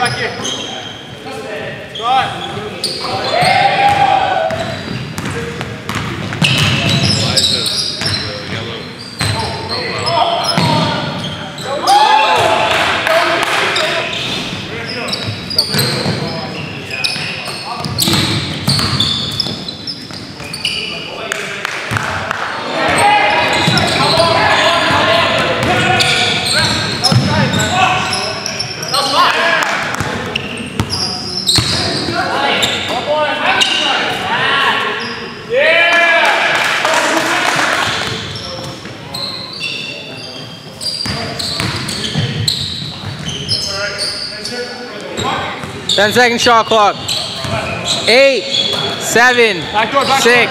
back here. Why is this yellow10-second shot clock. 8, 7, backdoor, backdoor. 6.